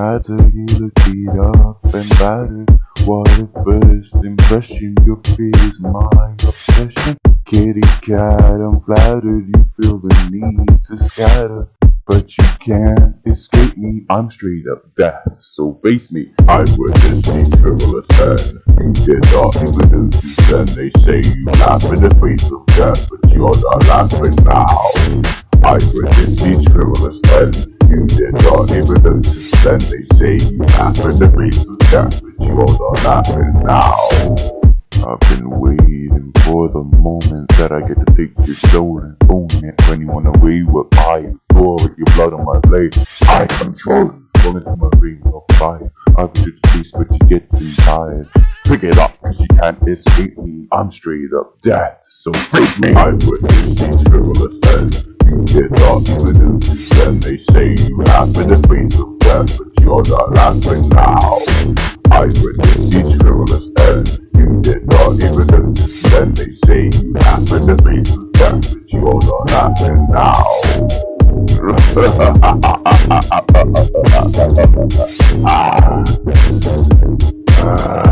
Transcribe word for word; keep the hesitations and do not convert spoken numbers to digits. matter, you look beat up and battered. What a first impression, your fear is my obsession. Kitty cat, I'm flattered, you feel the need to scatter. But you can't escape me, I'm straight up death, so face me. I would just be terrible at ten. You get off in the news and they say you laugh in the face of death, but you're not laughing now. I would just be terrible at ten. You did not even notice then they say you laugh in the face of death, but you're not laughing now. I've been waiting for the moment that I get to take your shoulder and own it. When you wanna wave with I and pour with your blood on my blade, I control it, fall into my ring of fire. I've been to the face but you get too tired. Pick it up cause you can't escape me, I'm straight up death, so face me. I would be terrible as hell. You get off in the news and they say you laugh in the face of death, but you're not laughing now. I would just be terrible as hell. You did not even notice then they say you laugh in the face of death, but you're not laughing now. Ah. Ah.